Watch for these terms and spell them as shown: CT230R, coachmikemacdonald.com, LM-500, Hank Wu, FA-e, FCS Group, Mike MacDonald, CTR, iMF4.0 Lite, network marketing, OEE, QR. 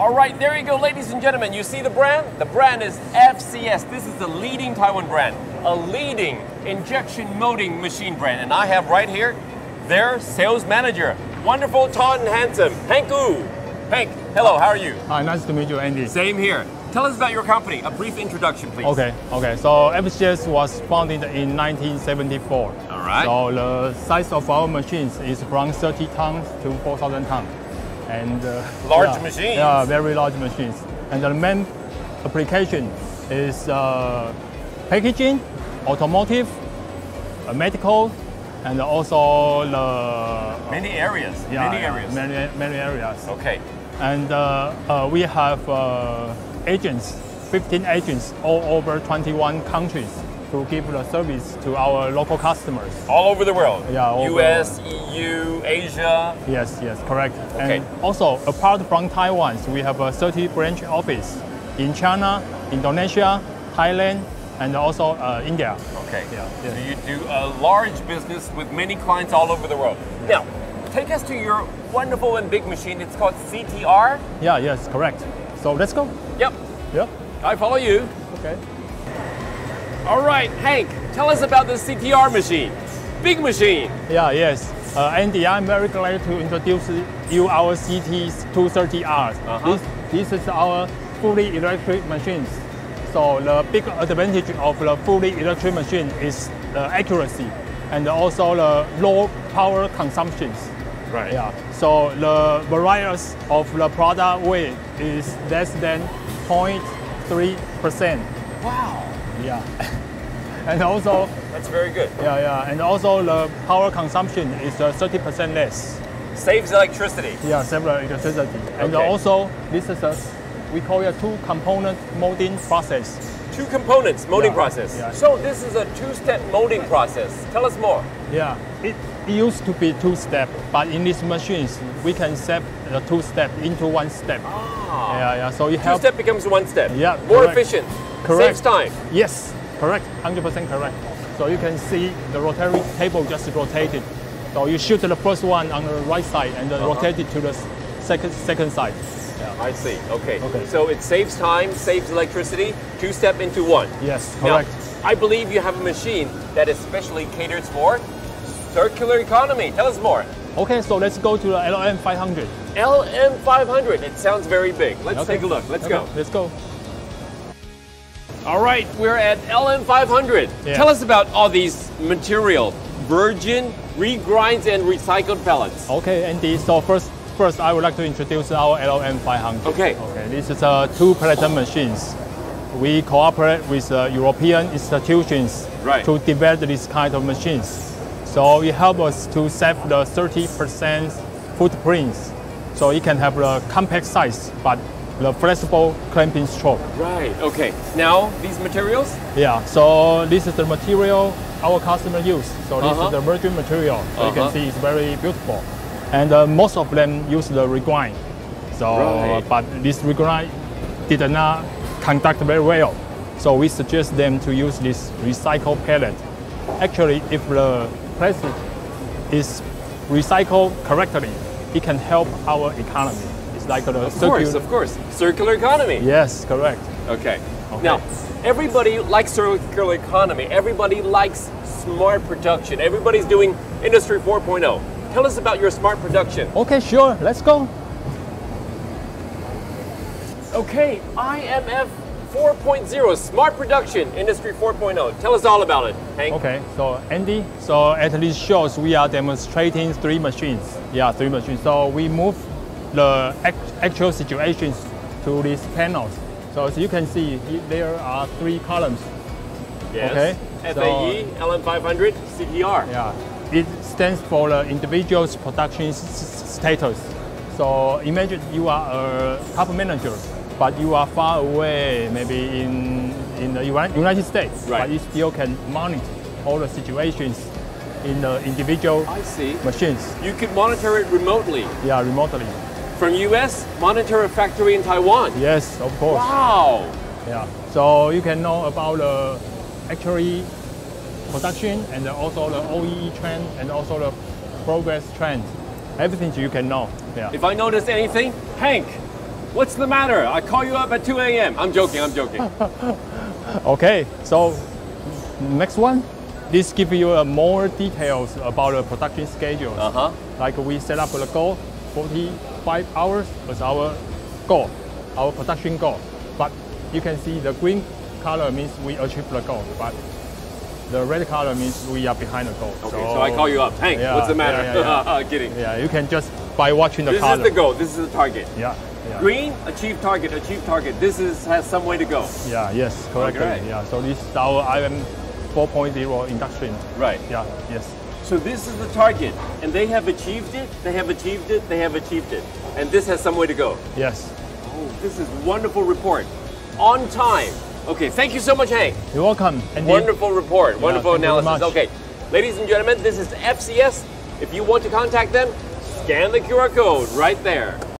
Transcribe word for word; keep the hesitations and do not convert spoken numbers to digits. All right, there you go, ladies and gentlemen. You see the brand? The brand is F C S. This is the leading Taiwan brand, a leading injection molding machine brand. And I have right here their sales manager, wonderful, tall and handsome, Hank Wu. Hank, hello, how are you? Hi, nice to meet you, Andy. Same here. Tell us about your company, a brief introduction, please. Okay, okay. So F C S was founded in nineteen seventy-four. All right. So the size of our machines is from thirty tons to four thousand tons. And uh, large yeah, machines. Yeah, very large machines. And the main application is uh, packaging, automotive, uh, medical, and also the many areas. Yeah, many areas. Many, many areas. Okay. And uh, uh, we have uh, agents, fifteen agents, all over twenty-one countries to give the service to our local customers. All over the world? Yeah. U S, E U, Asia? Yes, yes, correct. Okay. And also, apart from Taiwan, we have a thirty branch office in China, Indonesia, Thailand, and also uh, India. Okay. Yeah, yeah. So you do a large business with many clients all over the world. Yeah. Now, take us to your wonderful and big machine. It's called C T R. Yeah, yes, correct. So let's go. Yep. Yep. I follow you. Okay. All right, Hank, tell us about the C T R machine. Big machine. Yeah, yes. Uh, Andy, I'm very glad to introduce you our C T two thirty R. Uh-huh. This, this is our fully electric machines. So the big advantage of the fully electric machine is the accuracy and also the low power consumptions. Right. Yeah. So the variance of the product weight is less than zero point three percent. Wow. Yeah. And also that's very good. Yeah, yeah. And also the power consumption is thirty percent less. Saves electricity. Yeah, saves electricity. Okay. And also this is a we call it a two-component molding process. Two components molding yeah. process. Yeah. So this is a two-step molding process. Tell us more. Yeah. It, It used to be two-step, but in these machines, we can set the two-step into one step. Ah. Yeah, yeah. So it helps. Two-step becomes one step. Yeah. More correct. Efficient. Correct. Saves time. Yes. Correct. one hundred percent correct. So you can see the rotary table just rotated. So you shoot the first one on the right side and then uh-huh. rotate it to the second second side. Yeah. I see. Okay. Okay. So it saves time, saves electricity. Two-step into one. Yes. Correct. Now, I believe you have a machine that is specially catered for circular economy. Tell us more. Okay, so let's go to the L M five hundred. L M five hundred. It sounds very big. Let's okay. take a look. Let's okay. go. Let's go. All right, we're at L M five hundred. Yeah. Tell us about all these material, virgin, regrinds, and recycled pellets. Okay, Andy. So first, first, I would like to introduce our L M five hundred. Okay. Okay. This is a two platinum machines. We cooperate with uh, European institutions right. to develop this kind of machines. So it helps us to save the thirty percent footprints. So you can have the compact size, but the flexible clamping stroke. Right, okay. Now, these materials? Yeah, so this is the material our customer use. So this uh-huh. is the virgin material. So uh-huh. you can see it's very beautiful. And uh, most of them use the regrind. So, right. but this regrind did not conduct very well. So we suggest them to use this recycled pellet. Actually, if the plastic is recycled correctly, it can help our economy. It's like a of course, of course, circular economy. Yes, correct. Okay. Okay. Now, everybody likes circular economy. Everybody likes smart production. Everybody's doing Industry four point oh. Tell us about your smart production. Okay, sure. Let's go. Okay, I M F four point oh, smart production, Industry four point oh. Tell us all about it, Hank. Okay, so Andy, so at this show we are demonstrating three machines. Yeah, three machines. So we move the act actual situations to these panels. So as you can see, there are three columns. Yes, okay? F A E, so, L M five hundred, C T R. Yeah, it stands for the individual's production status. So imagine you are a top manager, but you are far away, maybe in, in the United States, right. but you still can monitor all the situations in the individual I see. Machines. You could monitor it remotely. Yeah, remotely. From U S, monitor a factory in Taiwan. Yes, of course. Wow. Yeah, so you can know about the actually production and also the O E E trend and also the progress trend. Everything you can know. Yeah. If I notice anything, Hank, What's the matter? I call you up at two A M I'm joking, I'm joking. Okay, so next one. This gives you uh, more details about the production schedule. Uh-huh. Like we set up the goal, forty-five hours as our goal, our production goal. But you can see the green color means we achieved the goal, but the red color means we are behind the goal. Okay, so, so I call you up. Hank, yeah, what's the matter? Yeah, yeah, yeah. Kidding. Yeah, you can just by watching the this color. This is the goal, this is the target. Yeah. Yeah. Green, achieve target, achieve target. This is has some way to go. Yeah, yes, correct. Right. Yeah, so this is our I M four point oh induction. Right. Yeah, yes. So this is the target, and they have achieved it, they have achieved it, they have achieved it. And this has some way to go. Yes. Oh, this is wonderful report. On time. Okay, thank you so much, Hank. You're welcome. And wonderful report, yeah, wonderful analysis. Okay, ladies and gentlemen, this is F C S. If you want to contact them, scan the Q R code right there.